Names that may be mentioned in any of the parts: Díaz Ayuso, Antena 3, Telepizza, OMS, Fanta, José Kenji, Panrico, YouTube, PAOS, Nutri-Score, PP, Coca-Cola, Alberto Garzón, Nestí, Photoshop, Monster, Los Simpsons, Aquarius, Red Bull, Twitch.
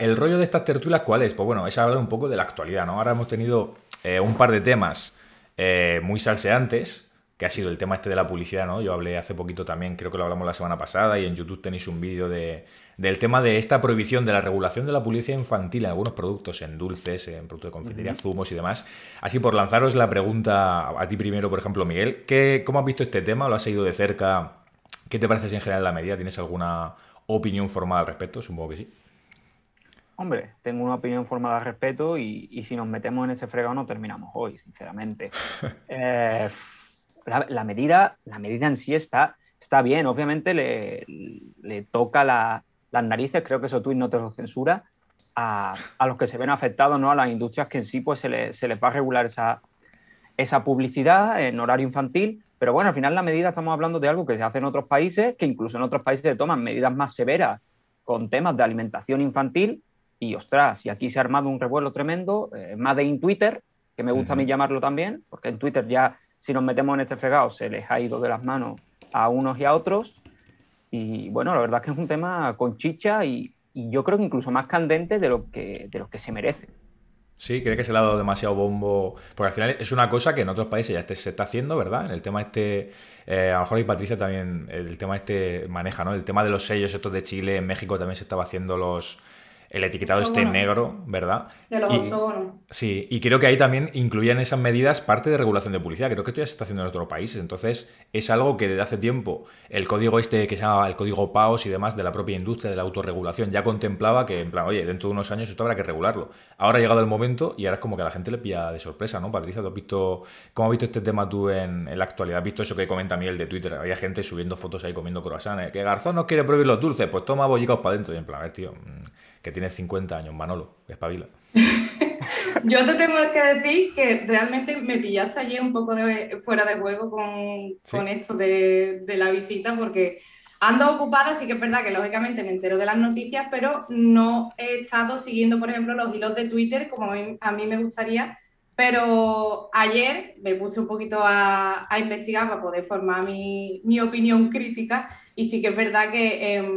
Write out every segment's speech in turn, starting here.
El rollo de estas tertulias, ¿cuál es? Pues bueno, es hablar un poco de la actualidad, ¿no? Ahora hemos tenido un par de temas muy salseantes, que ha sido el tema este de la publicidad, ¿no? Yo hablé hace poquito también, creo que lo hablamos la semana pasada, y en YouTube tenéis un vídeo del tema de esta prohibición de la regulación de la publicidad infantil en algunos productos, en dulces, en productos de confitería, zumos y demás. Así, por lanzaros la pregunta a ti primero, por ejemplo, Miguel, ¿cómo has visto este tema? ¿Lo has seguido de cerca? ¿Qué te parece si en general la medida? ¿Tienes alguna opinión formada al respecto? Supongo que sí. Hombre, tengo una opinión formada al respecto y si nos metemos en ese fregado no terminamos hoy, sinceramente. La medida en sí está bien. Obviamente le toca las narices, creo que eso Twitch no te lo censura, a los que se ven afectados, ¿no? A las industrias que en sí pues se les va a regular esa publicidad en horario infantil. Pero bueno, al final la medida, estamos hablando de algo que se hace en otros países, que incluso en otros países se toman medidas más severas con temas de alimentación infantil. Y ostras, y aquí se ha armado un revuelo tremendo, más de en Twitter, que me gusta a mí llamarlo también, porque en Twitter ya, si nos metemos en este fregado, se les ha ido de las manos a unos y a otros. Y bueno, la verdad es que es un tema con chicha y yo creo que incluso más candente de lo que se merece. Sí, creo que se le ha dado demasiado bombo, porque al final es una cosa que en otros países ya se está haciendo, ¿verdad? En el tema este, a lo mejor ahí Patricia también, el tema este maneja, ¿no? El tema de los sellos estos de Chile, en México también se estaba haciendo el etiquetado este negro, ¿verdad? De los 8-1. Sí, y creo que ahí también incluían esas medidas parte de regulación de publicidad. Creo que esto ya se está haciendo en otros países. Entonces, es algo que desde hace tiempo el código este que se llama el código PAOS y demás de la propia industria, de la autorregulación, ya contemplaba que, en plan, oye, dentro de unos años esto habrá que regularlo. Ahora ha llegado el momento y ahora es como que a la gente le pilla de sorpresa, ¿no? Patricia, ¿tú has visto cómo has visto este tema tú en la actualidad? ¿Has visto eso que comenta Miguel de Twitter? Había gente subiendo fotos ahí comiendo croissants, ¿eh? Que Garzón no quiere prohibir los dulces, pues toma bollicaos para adentro. Y en plan, a ver, tío, que tienes 50 años, Manolo, espabila. Yo te tengo que decir que realmente me pillaste ayer un poco fuera de juego con esto de la visita, porque ando ocupada, sí que es verdad que lógicamente me entero de las noticias, pero no he estado siguiendo, por ejemplo, los hilos de Twitter como a mí me gustaría, pero ayer me puse un poquito a investigar para poder formar mi opinión crítica y sí que es verdad que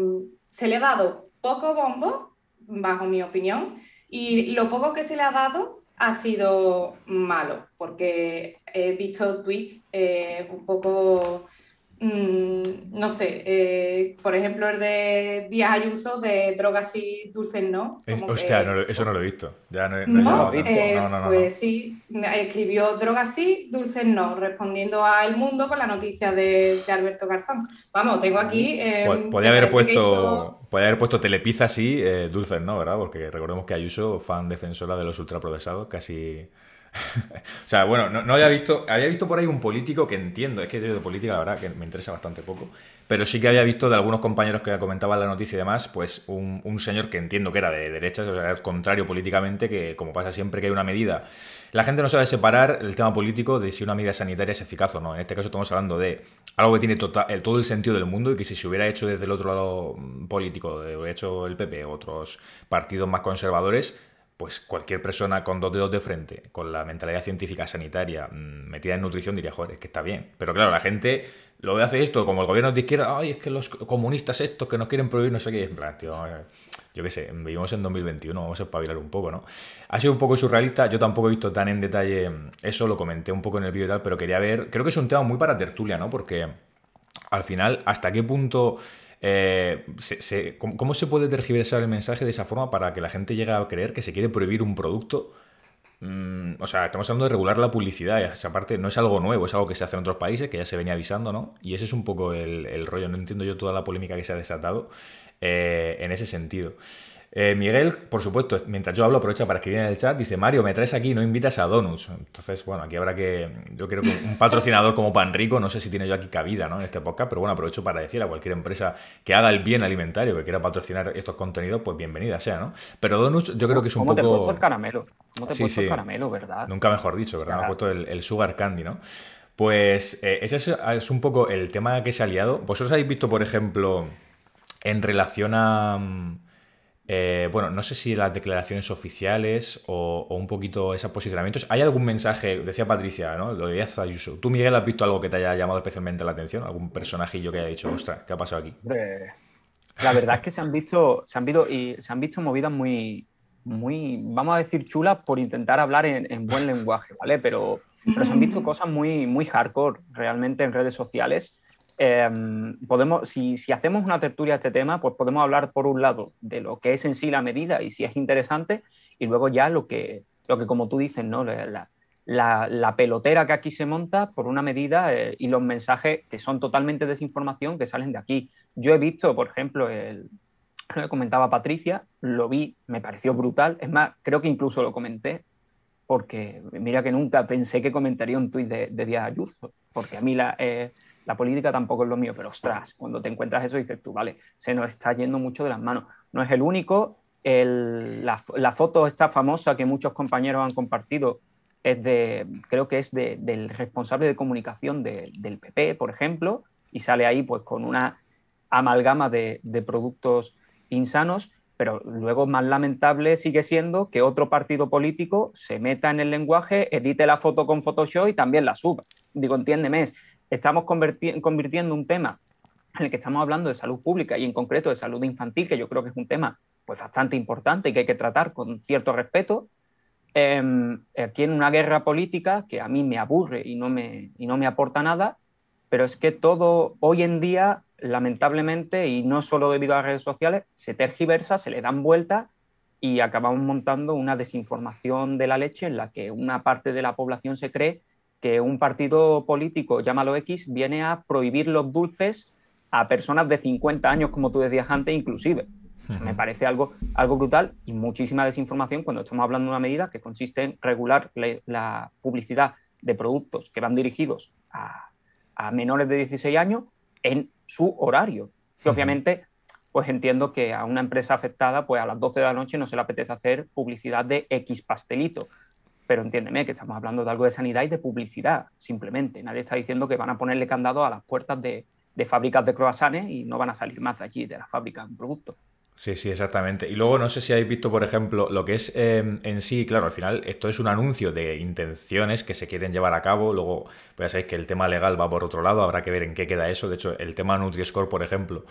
se le ha dado poco bombo, bajo mi opinión, y lo poco que se le ha dado ha sido malo, porque he visto tweets un poco, no sé, por ejemplo el de Díaz Ayuso de drogas sí, dulces no. Hostia, no, eso no lo he visto. Ya no, pues sí, escribió drogas sí, dulces no, respondiendo a El Mundo con la noticia de Alberto Garzón. Vamos, tengo aquí... Podría haber puesto telepizza sí, dulces no, ¿verdad? Porque recordemos que Ayuso, fan defensora de los ultraprocesados, casi... o sea, bueno, no había visto... Había visto por ahí un político que entiendo, es que de política la verdad que me interesa bastante poco, pero sí que había visto de algunos compañeros que comentaban la noticia y demás, pues un señor que entiendo que era de derechas, o sea, era contrario políticamente, que como pasa siempre que hay una medida, la gente no sabe separar el tema político de si una medida sanitaria es eficaz o no. En este caso estamos hablando de algo que tiene todo el sentido del mundo y que si se hubiera hecho desde el otro lado político, lo hubiera hecho el PP, otros partidos más conservadores, pues cualquier persona con dos dedos de frente, con la mentalidad científica sanitaria metida en nutrición, diría, joder, es que está bien. Pero claro, la gente lo hace esto, como el gobierno de izquierda, ay, es que los comunistas estos que nos quieren prohibir no sé qué, en plan, tío, yo qué sé, vivimos en 2021, vamos a espabilar un poco, ¿no? Ha sido un poco surrealista, yo tampoco he visto tan en detalle eso, lo comenté un poco en el vídeo y tal, pero quería ver, creo que es un tema muy para tertulia, ¿no? Porque al final, ¿hasta qué punto... ¿Cómo se puede tergiversar el mensaje de esa forma para que la gente llegue a creer que se quiere prohibir un producto? O sea, estamos hablando de regular la publicidad, y esa parte no es algo nuevo, es algo que se hace en otros países, que ya se venía avisando, ¿no? Y ese es un poco el rollo, no entiendo yo toda la polémica que se ha desatado en ese sentido. Miguel, por supuesto, mientras yo hablo aprovecha para escribir en el chat, dice, Mario, me traes aquí, no invitas a Donuts. Entonces, bueno, aquí habrá que, yo creo que un patrocinador como Panrico, no sé si tiene yo aquí cabida, ¿no? En este podcast, pero bueno, aprovecho para decir a cualquier empresa que haga el bien alimentario, que quiera patrocinar estos contenidos, pues bienvenida sea, ¿no? Pero Donuts yo creo que es un poco... ¿Cómo te he puesto el caramelo? ¿Cómo te he puesto el caramelo, verdad? Nunca mejor dicho, ¿verdad? Claro. Me he puesto el sugar candy, ¿no? Pues ese es un poco el tema que se ha liado. ¿Vosotros habéis visto, por ejemplo, en relación a... bueno, no sé si las declaraciones oficiales o un poquito esos posicionamientos. ¿Hay algún mensaje? Decía Patricia, ¿no? Lo de Díaz Ayuso. ¿Tú, Miguel, has visto algo que te haya llamado especialmente la atención? ¿Algún personajillo que haya dicho, ostras, qué ha pasado aquí? La verdad es que se han visto movidas muy, vamos a decir, chulas por intentar hablar en buen lenguaje, ¿vale? Pero se han visto cosas muy hardcore realmente en redes sociales. Podemos, si hacemos una tertulia a este tema, pues podemos hablar por un lado de lo que es en sí la medida y si es interesante, y luego ya lo que como tú dices, ¿no? La pelotera que aquí se monta por una medida y los mensajes que son totalmente desinformación que salen de aquí. Yo he visto, por ejemplo, lo que comentaba Patricia, lo vi, me pareció brutal, es más, creo que incluso lo comenté, porque mira que nunca pensé que comentaría un tuit de Díaz Ayuso, porque a mí la política tampoco es lo mío, pero ostras, cuando te encuentras eso dices tú, vale, se nos está yendo mucho de las manos. No es el único, la foto esta famosa que muchos compañeros han compartido es del responsable de comunicación del PP, por ejemplo, y sale ahí pues con una amalgama de productos insanos, pero luego más lamentable sigue siendo que otro partido político se meta en el lenguaje, edite la foto con Photoshop y también la suba. Digo, entiéndeme, estamos convirtiendo un tema en el que estamos hablando de salud pública y en concreto de salud infantil, que yo creo que es un tema pues bastante importante y que hay que tratar con cierto respeto, aquí en una guerra política que a mí me aburre y no me aporta nada, pero es que todo hoy en día, lamentablemente, y no solo debido a las redes sociales, se tergiversa, se le dan vueltas y acabamos montando una desinformación de la leche en la que una parte de la población se cree que un partido político, llámalo X, viene a prohibir los dulces a personas de 50 años, como tú decías antes, inclusive. O sea, me parece algo brutal y muchísima desinformación cuando estamos hablando de una medida que consiste en regular la publicidad de productos que van dirigidos a menores de 16 años en su horario. Y obviamente, pues entiendo que a una empresa afectada, pues a las 12 de la noche no se le apetece hacer publicidad de X pastelito. Pero entiéndeme que estamos hablando de algo de sanidad y de publicidad, simplemente. Nadie está diciendo que van a ponerle candado a las puertas de fábricas de croissants y no van a salir más de allí, de las fábricas de productos. Sí, exactamente. Y luego no sé si habéis visto, por ejemplo, lo que es en sí, claro, al final esto es un anuncio de intenciones que se quieren llevar a cabo. Luego, pues ya sabéis que el tema legal va por otro lado, habrá que ver en qué queda eso. De hecho, el tema Nutri-Score, por ejemplo,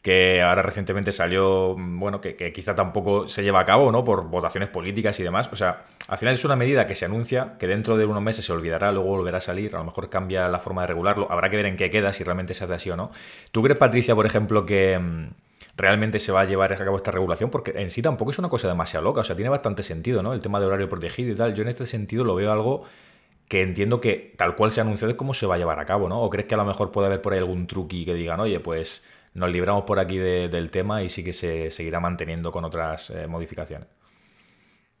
que ahora recientemente salió, bueno, que quizá tampoco se lleva a cabo, ¿no? Por votaciones políticas y demás. O sea, al final es una medida que se anuncia, que dentro de unos meses se olvidará, luego volverá a salir, a lo mejor cambia la forma de regularlo. Habrá que ver en qué queda, si realmente se hace así o no. ¿Tú crees, Patricia, por ejemplo, que realmente se va a llevar a cabo esta regulación? Porque en sí tampoco es una cosa demasiado loca, o sea, tiene bastante sentido, ¿no? El tema de horario protegido y tal. Yo en este sentido lo veo algo que entiendo que tal cual se ha anunciado es cómo se va a llevar a cabo, ¿no? ¿O crees que a lo mejor puede haber por ahí algún truqui que digan, oye, pues nos libramos por aquí del tema y sí que se seguirá manteniendo con otras modificaciones?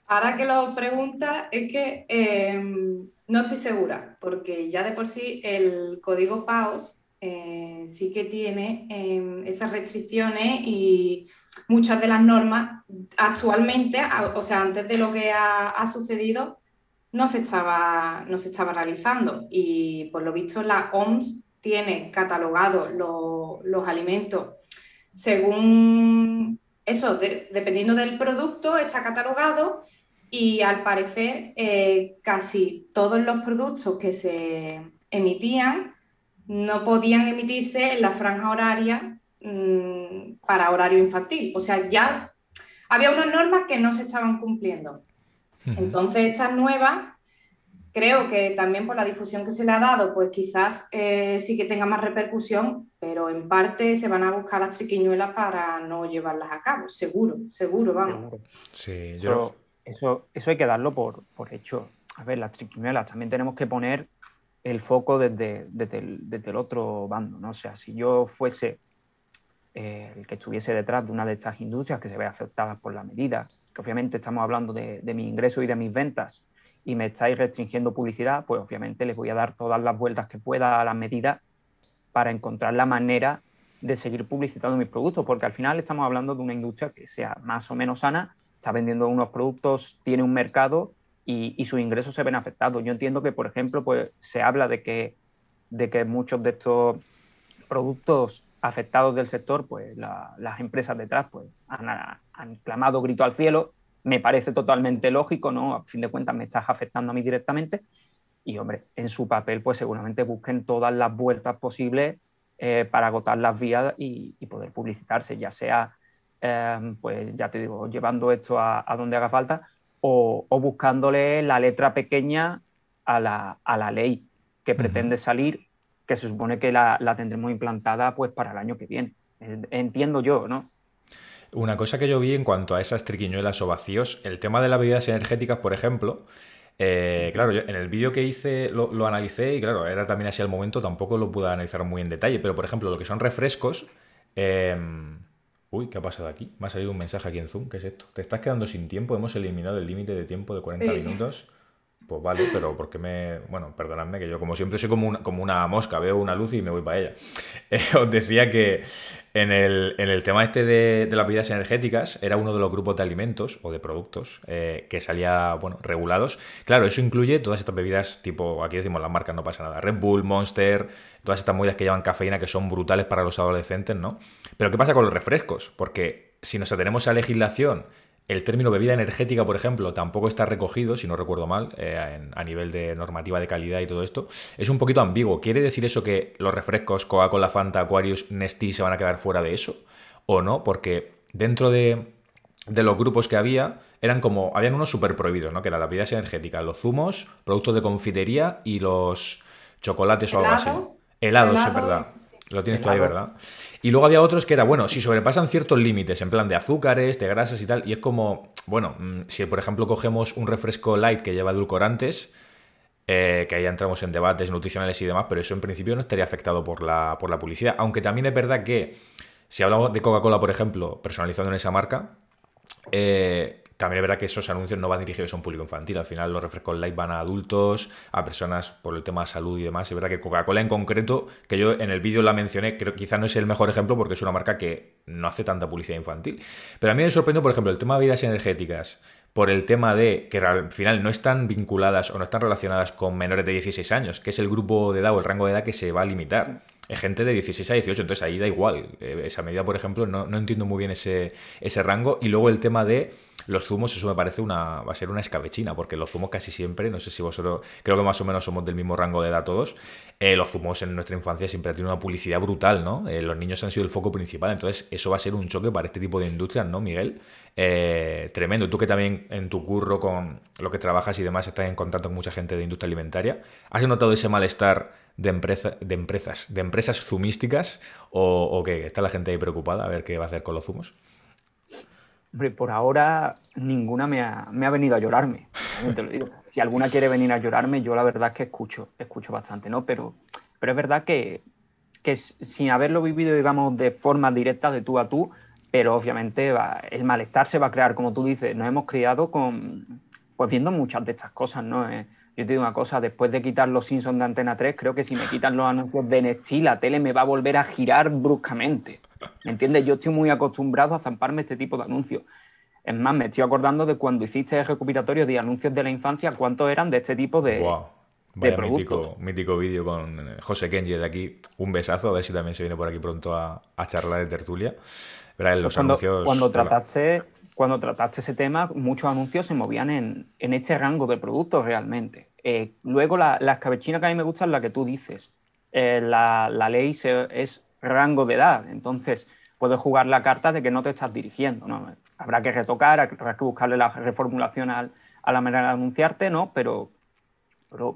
Ahora que lo preguntas, es que no estoy segura, porque ya de por sí el código PAOS sí que tiene esas restricciones y muchas de las normas actualmente, o sea, antes de lo que ha sucedido, no se estaba realizando. Y por lo visto la OMS tiene catalogados los alimentos según eso, dependiendo del producto, está catalogado y al parecer casi todos los productos que se emitían no podían emitirse en la franja horaria para horario infantil. O sea, ya había unas normas que no se estaban cumpliendo. Entonces, estas nuevas, creo que también por la difusión que se le ha dado, pues quizás sí que tenga más repercusión, pero en parte se van a buscar las triquiñuelas para no llevarlas a cabo. Seguro, vamos. Sí, yo... Eso hay que darlo por hecho. A ver, las triquiñuelas también tenemos que poner el foco desde el otro bando, ¿no? O sea, si yo fuese el que estuviese detrás de una de estas industrias que se ve afectadas por la medida, que obviamente estamos hablando de mi ingreso y de mis ventas, y me estáis restringiendo publicidad, pues obviamente les voy a dar todas las vueltas que pueda a las medidas para encontrar la manera de seguir publicitando mis productos, porque al final estamos hablando de una industria que sea más o menos sana, está vendiendo unos productos, tiene un mercado, y sus ingresos se ven afectados. Yo entiendo que, por ejemplo, pues se habla de que muchos de estos productos afectados del sector, pues las empresas detrás pues han clamado grito al cielo. Me parece totalmente lógico, ¿no? A fin de cuentas me estás afectando a mí directamente. Y, hombre, en su papel pues seguramente busquen todas las vueltas posibles para agotar las vías y poder publicitarse, ya sea, pues ya te digo, llevando esto a donde haga falta o buscándole la letra pequeña a la ley que pretende salir, que se supone que la tendremos implantada pues para el año que viene. Entiendo yo, ¿no? Una cosa que yo vi en cuanto a esas triquiñuelas o vacíos, el tema de las bebidas energéticas, por ejemplo... claro, yo en el vídeo que hice lo analicé y claro, era también así al momento, tampoco lo pude analizar muy en detalle, pero por ejemplo, lo que son refrescos... Uy, ¿qué ha pasado aquí? Me ha salido un mensaje aquí en Zoom, ¿qué es esto? ¿Te estás quedando sin tiempo? Hemos eliminado el límite de tiempo de 40 minutos. Pues vale, pero porque me... Bueno, perdonadme que yo como siempre soy como una mosca, veo una luz y me voy para ella. Os decía que en el tema este de las bebidas energéticas era uno de los grupos de alimentos o de productos que salía, bueno, regulados. Claro, eso incluye todas estas bebidas tipo, aquí decimos las marcas, no pasa nada, Red Bull, Monster, todas estas movidas que llevan cafeína que son brutales para los adolescentes, ¿no? Pero ¿qué pasa con los refrescos? Porque si nos atenemos a legislación, el término bebida energética, por ejemplo, tampoco está recogido, si no recuerdo mal, a nivel de normativa de calidad y todo esto. Es un poquito ambiguo. ¿Quiere decir eso que los refrescos Coca-Cola, Fanta, Aquarius, Nestí se van a quedar fuera de eso? ¿O no? Porque dentro de los grupos que había, habían unos súper prohibidos, ¿no? Que eran las bebidas energéticas, los zumos, productos de confitería y los chocolates o algo así. Helados, es verdad. Lo tienes tú ahí, ¿verdad? Y luego había otros que era, bueno, si sobrepasan ciertos límites, en plan de azúcares, de grasas y tal, y es como, bueno, si por ejemplo cogemos un refresco light que lleva edulcorantes, que ahí entramos en debates nutricionales y demás, pero eso en principio no estaría afectado por la publicidad. Aunque también es verdad que, si hablamos de Coca-Cola, por ejemplo, personalizando en esa marca, también es verdad que esos anuncios no van dirigidos a un público infantil. Al final los refrescos light van a adultos, a personas por el tema de salud y demás. Es verdad que Coca-Cola en concreto, que yo en el vídeo la mencioné, creo que quizás no es el mejor ejemplo porque es una marca que no hace tanta publicidad infantil. Pero a mí me sorprendió, por ejemplo, el tema de bebidas energéticas, por el tema de que al final no están vinculadas o no están relacionadas con menores de 16 años, que es el grupo de edad o el rango de edad que se va a limitar. Es gente de 16 a 18, entonces ahí da igual. Esa medida, por ejemplo, no entiendo muy bien ese rango. Y luego el tema de... los zumos, eso me parece va a ser una escabechina, porque los zumos casi siempre, no sé si vosotros, creo que más o menos somos del mismo rango de edad todos, los zumos en nuestra infancia siempre tienen una publicidad brutal, ¿no? Los niños han sido el foco principal, entonces eso va a ser un choque para este tipo de industrias, ¿no, Miguel? Tremendo. Tú que también en tu curro con lo que trabajas y demás estás en contacto con mucha gente de industria alimentaria, ¿has notado ese malestar de empresas zumísticas o qué? ¿Está la gente ahí preocupada a ver qué va a hacer con los zumos? Hombre, por ahora ninguna me ha venido a llorarme, te lo digo. Si alguna quiere venir a llorarme, yo la verdad es que escucho bastante, ¿no? Pero es verdad que sin haberlo vivido, digamos, de forma directa, de tú a tú, pero obviamente el malestar se va a crear, como tú dices. Nos hemos criado pues viendo muchas de estas cosas, ¿no? Yo te digo una cosa, después de quitar Los Simpsons de Antena 3, creo que si me quitan los anuncios de Nestí, la tele me va a volver a girar bruscamente. ¿Me entiendes? Yo estoy muy acostumbrado a zamparme este tipo de anuncios. Es más, me estoy acordando de cuando hiciste recopilatorios de anuncios de la infancia, ¿cuántos eran de este tipo de, wow, vaya de productos? Mítico vídeo con José Kenji de aquí. Un besazo, a ver si también se viene por aquí pronto a charlar de tertulia. Verás, los anuncios... Cuando trataste ese tema, muchos anuncios se movían en este rango de productos realmente. Luego, la escabechina que a mí me gusta es la que tú dices. La ley es rango de edad, entonces puedes jugar la carta de que no te estás dirigiendo, ¿no? Habrá que retocar, habrá que buscarle la reformulación a la manera de anunciarte, ¿no? Pero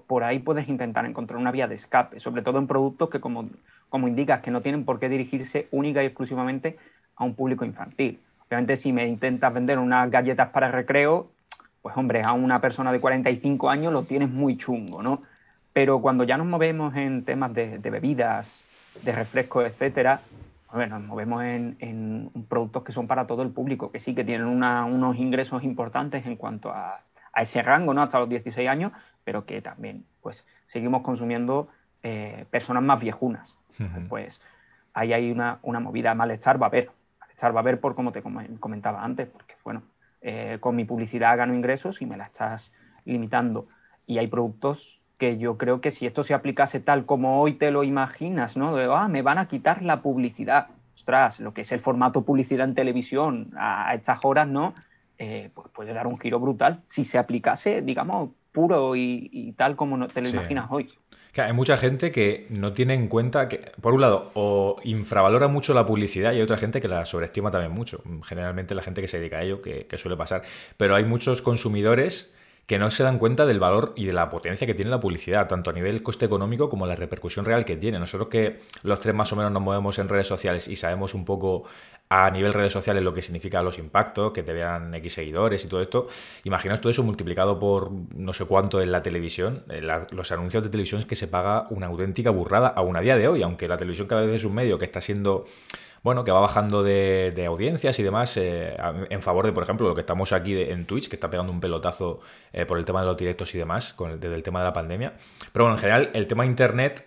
por ahí puedes intentar encontrar una vía de escape, sobre todo en productos que, como indicas, que no tienen por qué dirigirse única y exclusivamente a un público infantil. Obviamente, si me intentas vender unas galletas para recreo, pues hombre, a una persona de 45 años lo tienes muy chungo, ¿no? Pero cuando ya nos movemos en temas de bebidas, de refrescos, etcétera, bueno, nos movemos en productos que son para todo el público, que sí que tienen unos ingresos importantes en cuanto a ese rango, ¿no? Hasta los 16 años, pero que también, pues, seguimos consumiendo personas más viejunas. Entonces, pues, ahí hay una movida de malestar, va a haber. Va a ver por como te comentaba antes, porque bueno, con mi publicidad gano ingresos y me la estás limitando. Y hay productos que yo creo que si esto se aplicase tal como hoy te lo imaginas, ¿no? De, me van a quitar la publicidad. Ostras, lo que es el formato publicidad en televisión a estas horas, ¿no? Pues puede dar un giro brutal si se aplicase, digamos, puro y tal como te lo imaginas hoy. Claro, hay mucha gente que no tiene en cuenta que, por un lado, o infravalora mucho la publicidad y hay otra gente que la sobreestima también mucho. Generalmente la gente que se dedica a ello, que suele pasar. Pero hay muchos consumidores que no se dan cuenta del valor y de la potencia que tiene la publicidad, tanto a nivel coste económico como la repercusión real que tiene. Nosotros que los tres más o menos nos movemos en redes sociales y sabemos un poco a nivel redes sociales lo que significa los impactos, que te vean X seguidores y todo esto. Imaginaos todo eso multiplicado por no sé cuánto en la televisión. Los anuncios de televisión es que se paga una auténtica burrada aún a día de hoy, aunque la televisión cada vez es un medio que está siendo... bueno, que va bajando de audiencias y demás en favor de, por ejemplo, lo que estamos aquí en Twitch, que está pegando un pelotazo por el tema de los directos y demás, desde el tema de la pandemia. Pero bueno, en general, el tema de Internet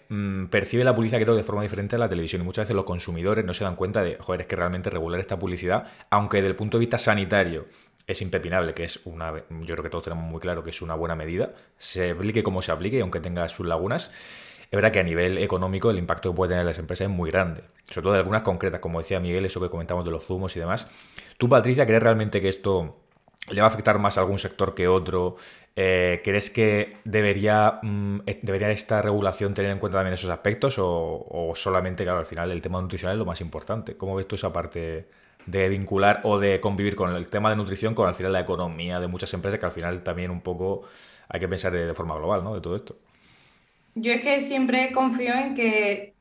percibe la publicidad, creo, de forma diferente a la televisión. Y muchas veces los consumidores no se dan cuenta de, joder, es que realmente regular esta publicidad, aunque desde el punto de vista sanitario es impepinable, que es una, yo creo que todos tenemos muy claro que es una buena medida, se aplique como se aplique, aunque tenga sus lagunas. Es verdad que a nivel económico el impacto que puede tener las empresas es muy grande, sobre todo de algunas concretas, como decía Miguel, eso que comentamos de los zumos y demás. ¿Tú, Patricia, crees realmente que esto le va a afectar más a algún sector que otro? ¿Crees que debería esta regulación tener en cuenta también esos aspectos? O solamente, claro, al final el tema nutricional es lo más importante. ¿Cómo ves tú esa parte de vincular o de convivir con el tema de nutrición con al final la economía de muchas empresas, que al final también un poco hay que pensar de forma global, ¿no?, de todo esto? Yo es que siempre confío en que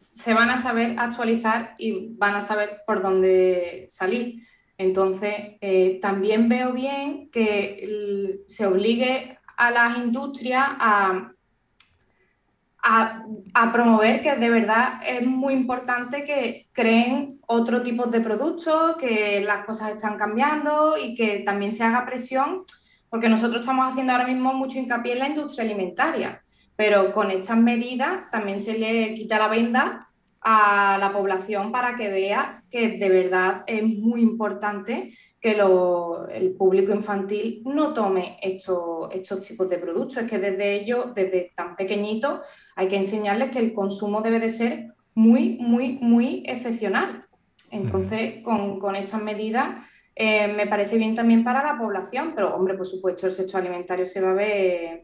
se van a saber actualizar y van a saber por dónde salir. Entonces, también veo bien que se obligue a las industrias a promover que de verdad es muy importante que creen otro tipo de productos, que las cosas están cambiando y que también se haga presión, porque nosotros estamos haciendo ahora mismo mucho hincapié en la industria alimentaria, pero con estas medidas también se le quita la venda a la población para que vea que de verdad es muy importante que el público infantil no tome estos tipos de productos. Es que desde tan pequeñitos, hay que enseñarles que el consumo debe de ser muy, muy, muy excepcional. Entonces, con estas medidas... me parece bien también para la población, pero hombre, por supuesto el sector alimentario se va a ver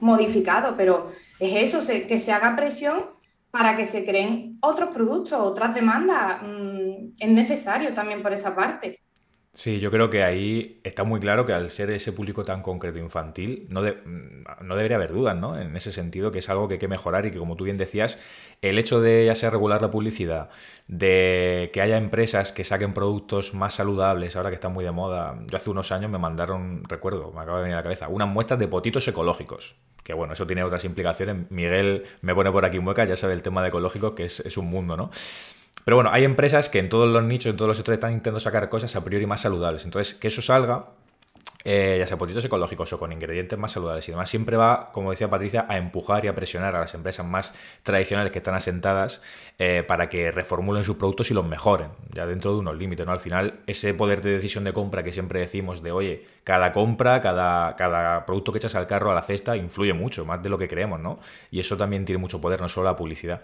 modificado, pero es eso, que se haga presión para que se creen otros productos, otras demandas, es necesario también por esa parte. Sí, yo creo que ahí está muy claro que al ser ese público tan concreto infantil no debería haber dudas, ¿no? En ese sentido, que es algo que hay que mejorar y que, como tú bien decías, el hecho de ya sea regular la publicidad, de que haya empresas que saquen productos más saludables, ahora que está muy de moda. Yo hace unos años me mandaron, recuerdo, me acaba de venir a la cabeza, unas muestras de potitos ecológicos. Que bueno, eso tiene otras implicaciones. Miguel me pone por aquí mueca, ya sabe el tema de ecológico, que es un mundo, ¿no? Pero bueno, hay empresas que en todos los nichos, en todos los sectores están intentando sacar cosas a priori más saludables. Entonces, que eso salga, ya sea potitos ecológicos o con ingredientes más saludables y demás, siempre va, como decía Patricia, a empujar y a presionar a las empresas más tradicionales que están asentadas para que reformulen sus productos y los mejoren, ya dentro de unos límites, ¿no? Al final, ese poder de decisión de compra que siempre decimos de, oye, cada compra, cada producto que echas al carro, a la cesta, influye mucho, más de lo que creemos, ¿no? Y eso también tiene mucho poder, no solo la publicidad.